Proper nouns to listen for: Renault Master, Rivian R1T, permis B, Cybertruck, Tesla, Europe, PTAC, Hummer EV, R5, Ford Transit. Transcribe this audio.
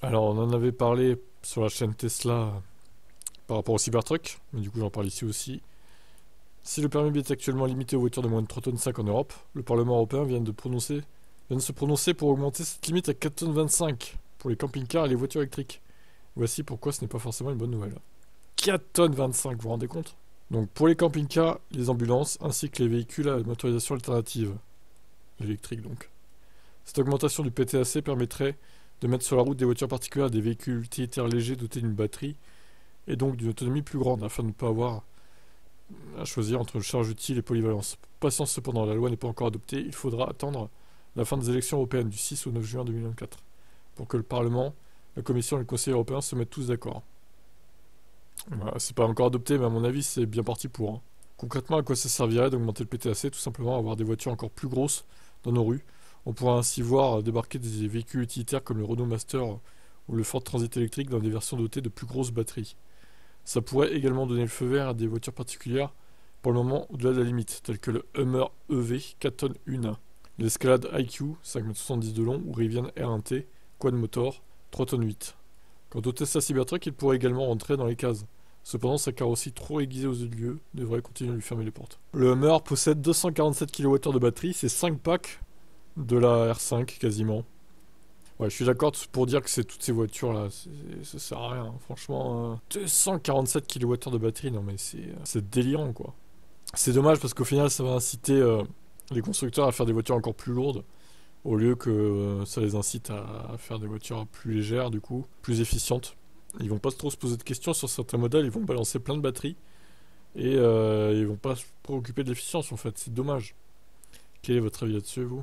Alors, on en avait parlé sur la chaîne Tesla par rapport au Cybertruck, mais du coup j'en parle ici aussi. Si le permis B est actuellement limité aux voitures de moins de 3,5 tonnes en Europe, le Parlement européen vient de se prononcer pour augmenter cette limite à 4,25 tonnes pour les camping-cars et les voitures électriques. Voici pourquoi ce n'est pas forcément une bonne nouvelle. 4,25 tonnes, vous vous rendez compte? Donc pour les camping-cars, les ambulances, ainsi que les véhicules à motorisation alternative, l'électrique donc. Cette augmentation du PTAC permettrait de mettre sur la route des voitures particulières des véhicules utilitaires légers dotés d'une batterie et donc d'une autonomie plus grande afin de ne pas avoir à choisir entre charge utile et polyvalence. Patience cependant, la loi n'est pas encore adoptée, il faudra attendre la fin des élections européennes du 6 au 9 juin 2024 pour que le Parlement, la Commission et le Conseil européen se mettent tous d'accord. Voilà, c'est pas encore adopté, mais à mon avis c'est bien parti pour. Hein. Concrètement, à quoi ça servirait d'augmenter le PTAC? Tout simplement avoir des voitures encore plus grosses dans nos rues. On pourra ainsi voir débarquer des véhicules utilitaires comme le Renault Master ou le Ford Transit électrique dans des versions dotées de plus grosses batteries. Ça pourrait également donner le feu vert à des voitures particulières pour le moment au-delà de la limite, telles que le Hummer EV 4,1 tonnes, l'Escalade IQ 5,70 m de long ou Rivian R1T quad motor 3,8 tonnes. Quant au Tesla Cybertruck, il pourrait également rentrer dans les cases. Cependant, sa carrosserie trop aiguisée aux yeux de l'UE devrait continuer à lui fermer les portes. Le Hummer possède 247 kWh de batterie, c'est 5 packs de la R5 quasiment. Ouais, je suis d'accord pour dire que c'est toutes ces voitures-là, ça sert à rien, franchement. 247 kWh de batterie, non mais c'est délirant quoi. C'est dommage parce qu'au final, ça va inciter les constructeurs à faire des voitures encore plus lourdes, au lieu que ça les incite à faire des voitures plus légères, du coup, plus efficientes. Ils vont pas trop se poser de questions sur certains modèles, ils vont balancer plein de batteries, et ils vont pas se préoccuper de l'efficience en fait, c'est dommage. Quel est votre avis là-dessus, vous ?